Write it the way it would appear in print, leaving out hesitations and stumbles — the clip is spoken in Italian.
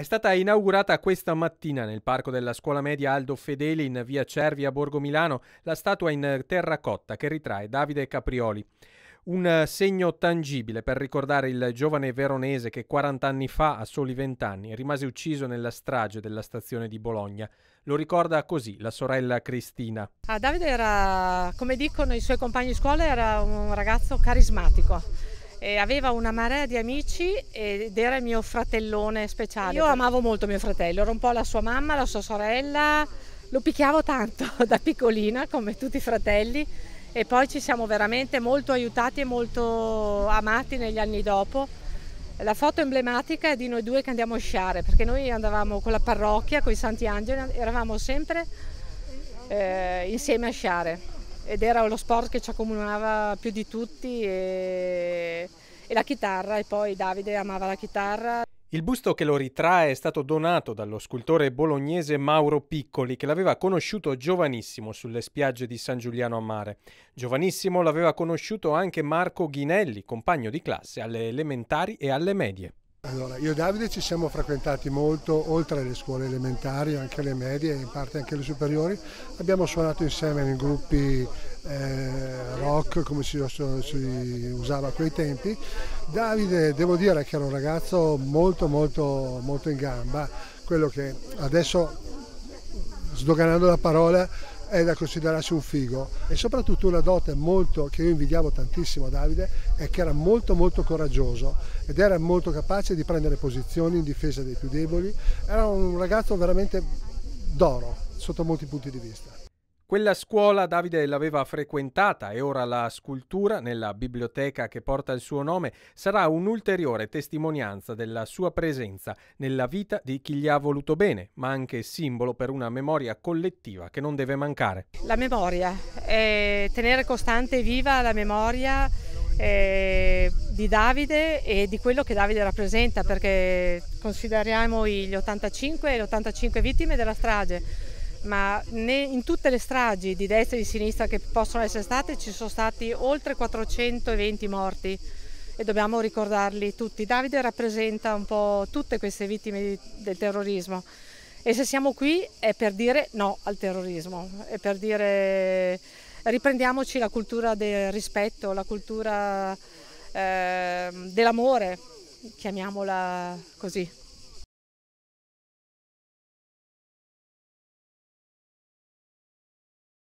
È stata inaugurata questa mattina nel parco della scuola media Aldo Fedeli in via Cervi a Borgo Milano la statua in terracotta che ritrae Davide Caprioli. Un segno tangibile per ricordare il giovane veronese che 40 anni fa, a soli 20 anni, rimase ucciso nella strage della stazione di Bologna. Lo ricorda così la sorella Cristina. Davide era, come dicono i suoi compagni di scuola, era un ragazzo carismatico. Aveva una marea di amici ed era il mio fratellone speciale. Io amavo molto mio fratello, ero un po' la sua mamma, la sua sorella. Lo picchiavo tanto da piccolina, come tutti i fratelli. E poi ci siamo veramente molto aiutati e molto amati negli anni dopo. La foto emblematica è di noi due che andiamo a sciare, perché noi andavamo con la parrocchia, con i Santi Angeli, eravamo sempre insieme a sciare ed era lo sport che ci accomunava più di tutti e la chitarra, e poi Davide amava la chitarra. Il busto che lo ritrae è stato donato dallo scultore bolognese Mauro Piccoli, che l'aveva conosciuto giovanissimo sulle spiagge di San Giuliano a Mare. Giovanissimo l'aveva conosciuto anche Marco Ghinelli, compagno di classe alle elementari e alle medie. Allora, io e Davide ci siamo frequentati molto, oltre alle scuole elementari, anche alle medie e in parte anche alle superiori. Abbiamo suonato insieme nei gruppi rock, come si usava a quei tempi. Davide, devo dire che era un ragazzo molto in gamba, quello che adesso, sdoganando la parola, è da considerarsi un figo, e soprattutto una dote che io invidiavo tantissimo a Davide è che era molto coraggioso ed era molto capace di prendere posizioni in difesa dei più deboli. Era un ragazzo veramente d'oro sotto molti punti di vista. Quella scuola Davide l'aveva frequentata e ora la scultura, nella biblioteca che porta il suo nome, sarà un'ulteriore testimonianza della sua presenza nella vita di chi gli ha voluto bene, ma anche simbolo per una memoria collettiva che non deve mancare. La memoria, tenere costante e viva la memoria di Davide e di quello che Davide rappresenta, perché consideriamo gli 85 e le 85 vittime della strage. Ma in tutte le stragi di destra e di sinistra che possono essere state ci sono stati oltre 420 morti e dobbiamo ricordarli tutti. Davide rappresenta un po' tutte queste vittime del terrorismo, e se siamo qui è per dire no al terrorismo, è per dire riprendiamoci la cultura del rispetto, la cultura dell'amore, chiamiamola così.